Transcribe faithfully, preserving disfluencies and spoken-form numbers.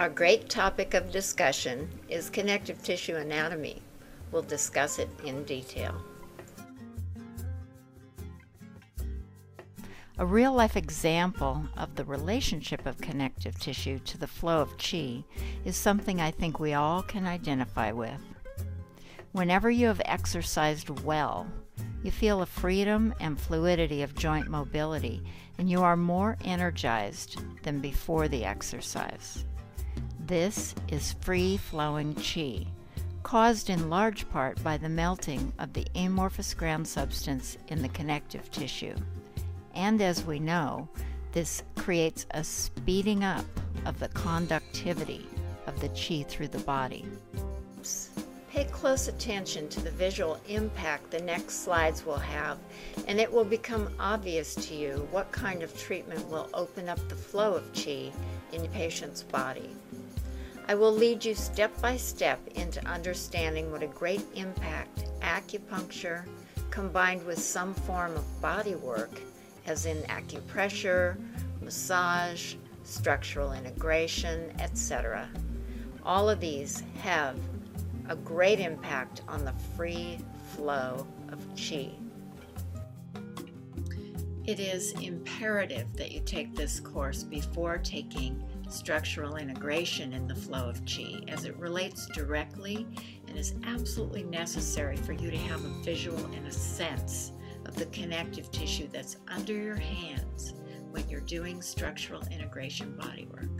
Our great topic of discussion is connective tissue anatomy. We'll discuss it in detail. A real-life example of the relationship of connective tissue to the flow of qi is something I think we all can identify with. Whenever you have exercised well, you feel a freedom and fluidity of joint mobility, and you are more energized than before the exercise. This is free-flowing qi, caused in large part by the melting of the amorphous ground substance in the connective tissue. And as we know, this creates a speeding up of the conductivity of the qi through the body. Pay close attention to the visual impact the next slides will have, and it will become obvious to you what kind of treatment will open up the flow of qi in the patient's body. I will lead you step by step into understanding what a great impact acupuncture, combined with some form of body work, as in acupressure, massage, structural integration, et cetera. All of these have a great impact on the free flow of qi. It is imperative that you take this course before taking structural integration in the flow of qi, as it relates directly and is absolutely necessary for you to have a visual and a sense of the connective tissue that's under your hands when you're doing structural integration bodywork.